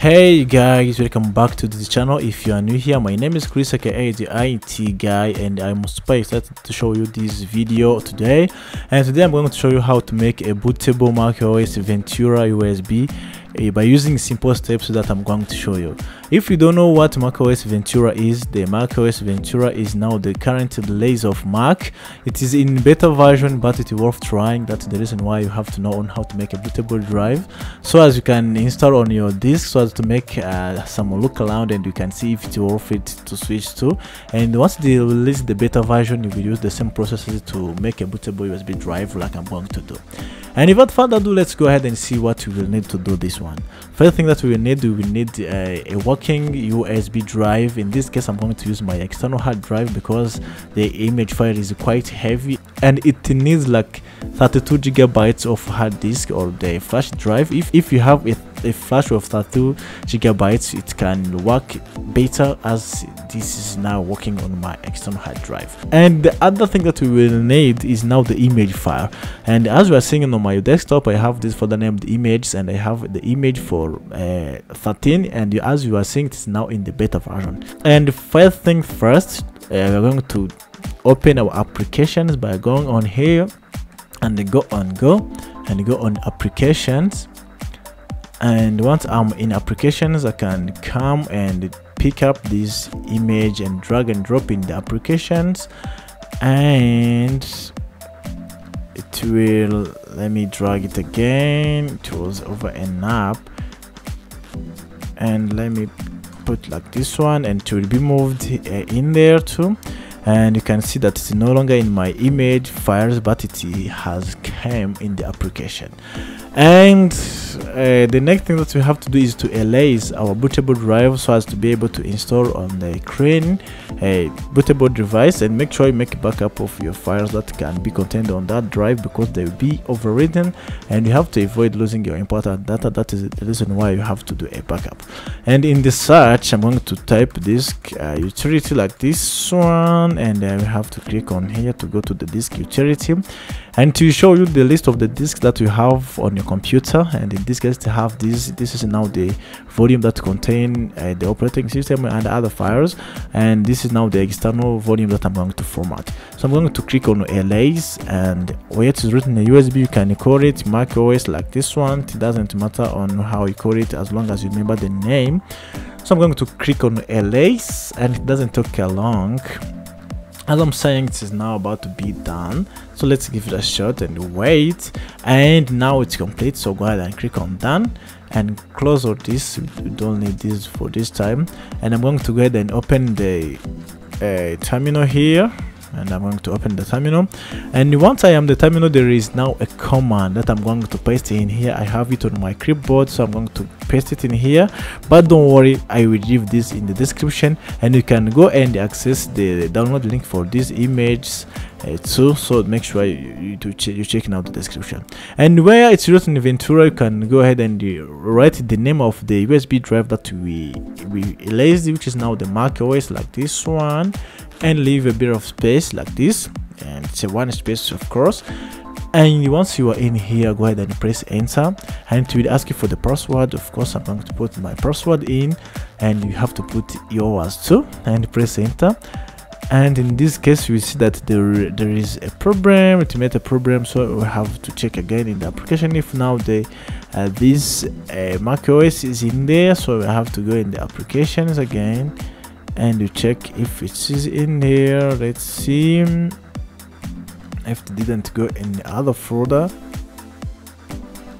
Hey guys, welcome back to this channel. If you are new here, my name is Chris, aka the IT guy, and I'm super excited to show you this video today. And today I'm going to show you how to make a bootable macOS Ventura USB by using simple steps that I'm going to show you. If you don't know what macOS Ventura is, the macOS Ventura is now the current release of Mac. It is in beta version, but it's worth trying. That's the reason why you have to know on how to make a bootable drive, so as you can install on your disk, so as to make some look around and you can see if it's worth it to switch to. And once they release the beta version, you will use the same processes to make a bootable USB drive like I'm going to do. And without further ado, let's go ahead and see what we will need to do this one. First thing that we will need a working USB drive. In this case, I'm going to use my external hard drive because the image file is quite heavy and it needs like 32 gigabytes of hard disk or the flash drive. If you have a flash of 32 gigabytes, it can work better, as this is now working on my external hard drive. And the other thing that we will need is now the image file. And as we are seeing on my desktop, I have this folder named images, and I have the image for 13, and as you are seeing, it's now in the beta version. And first thing first, we're going to open our applications by going on here and go on applications. And once I'm in applications, I can come and pick up this image and drag and drop in the applications, and it will let me drag it again. It was over an app, and let me put like this one, and it will be moved in there too. And you can see that it's no longer in my image files, but it has come in the application. And the next thing that we have to do is to erase our bootable drive, so as to be able to install on the crane a bootable device, and make sure you make a backup of your files that can be contained on that drive, because they will be overwritten and you have to avoid losing your important data. That is the reason why you have to do a backup. And in the search, I'm going to type this utility like this one, and we have to click on here to go to the disk utility, and to show you the list of the disks that you have on your computer. And in this case, to have this is now the volume that contain the operating system and other files, and this is now the external volume that I'm going to format. So I'm going to click on erase, and where it is written in USB, you can call it macOS like this one. It doesn't matter on how you call it, as long as you remember the name. So I'm going to click on erase, and it doesn't take long. As I'm saying, it is now about to be done, so let's give it a shot and wait. And now it's complete, so go ahead and click on done and close all this. We don't need this for this time. And I'm going to go ahead and open the terminal here, and I'm going to open the terminal. And once I am the terminal, there is now a command that I'm going to paste in here. I have it on my clipboard, so I'm going to paste it in here, but don't worry, I will leave this in the description, and you can go and access the download link for these images too. So make sure you check out the description. And where it's written Ventura, you can go ahead and write the name of the USB drive that we erased, which is now the macOS like this one, and leave a bit of space like this, and it's a one space, of course. And once you are in here, go ahead and press enter, and it will ask you for the password. Of course, I'm going to put my password in, and you have to put yours too, and press enter. And in this case, we see that there is a problem. It made a problem, so we have to check again in the application if now this macOS is in there. So we have to go in the applications again, and you check if it is in there. Let's see if it didn't go in the other folder,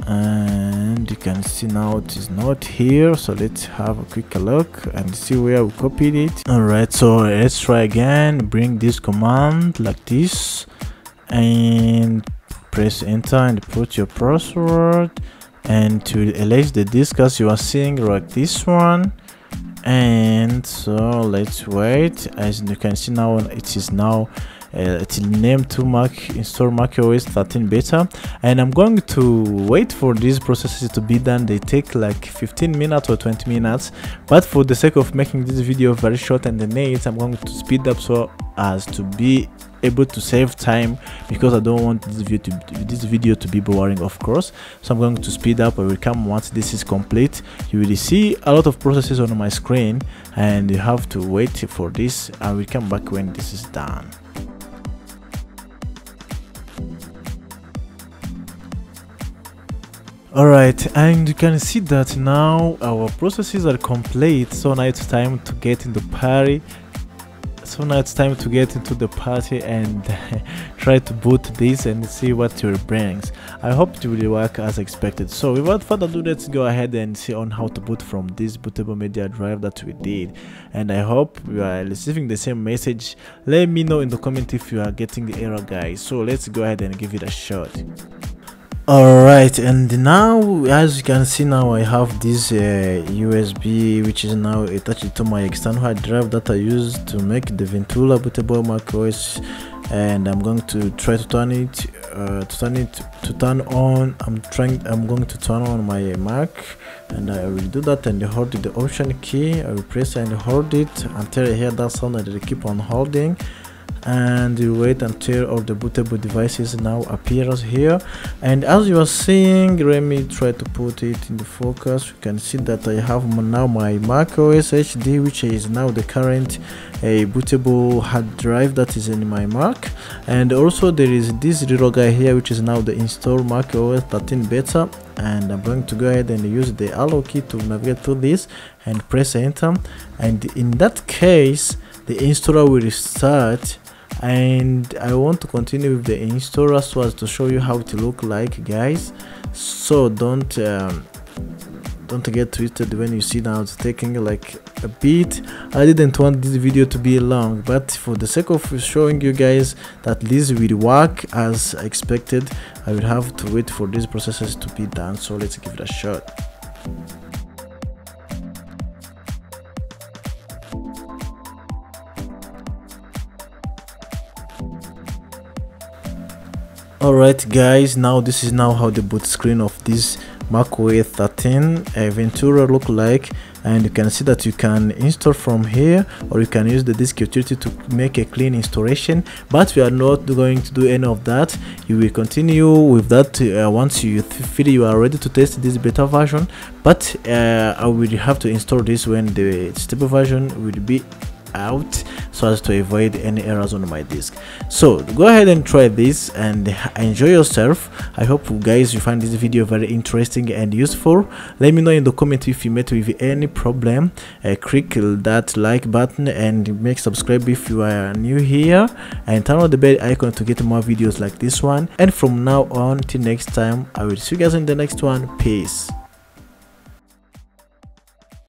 and you can see now it is not here. So let's have a quick look and see where we copied it. All right, so let's try again. Bring this command like this and press enter and put your password, and to erase the disk as you are seeing like this one. And so let's wait. As you can see now, it is now It will name to Mac install macOS 13 beta, and I'm going to wait for these processes to be done. They take like 15 minutes or 20 minutes, but for the sake of making this video very short and neat, I'm going to speed up so as to be able to save time, because I don't want this video to be boring, of course. So I'm going to speed up. I will come once this is complete. You will see a lot of processes on my screen and you have to wait for this. I will come back when this is done. Alright, and you can see that now our processes are complete. So now it's time to get into party. So now it's time to get into the party and try to boot this and see what it brings. I hope it will work as expected. So without further ado, let's go ahead and see on how to boot from this bootable media drive that we did. And I hope you are receiving the same message. Let me know in the comment if you are getting the error, guys. So let's go ahead and give it a shot. Alright, and now as you can see, now I have this USB, which is now attached to my external hard drive that I use to make the Ventura bootable macOS, and I'm going to try to turn it on. I'm going to turn on my Mac, and I will do that and hold the option key. I will press and hold it until I hear that sound, and I keep on holding and you wait until all the bootable devices now appears here. And as you are seeing, let me try to put it in the focus. You can see that I have now my macOS HD, which is now the current bootable hard drive that is in my Mac, and also there is this little guy here, which is now the install macOS 13 beta. And I'm going to go ahead and use the arrow key to navigate through this and press enter, and in that case the installer will restart. And I want to continue with the installer so as to show you how it look like, guys. So don't get twisted when you see now it's taking like a bit. I didn't want this video to be long, but for the sake of showing you guys that this will work as expected, I will have to wait for these processes to be done. So let's give it a shot. Alright guys, now this is now how the boot screen of this macOS 13 Ventura look like, and you can see that you can install from here, or you can use the disk utility to make a clean installation, but we are not going to do any of that. You will continue with that once you feel you are ready to test this beta version, but I will have to install this when the stable version will be out, so as to avoid any errors on my disk. So go ahead and try this and enjoy yourself. I hope guys you find this video very interesting and useful. Let me know in the comment if you met with any problem. Click that like button and make subscribe if you are new here, and turn on the bell icon to get more videos like this one. And from now on till next time, I will see you guys in the next one. Peace.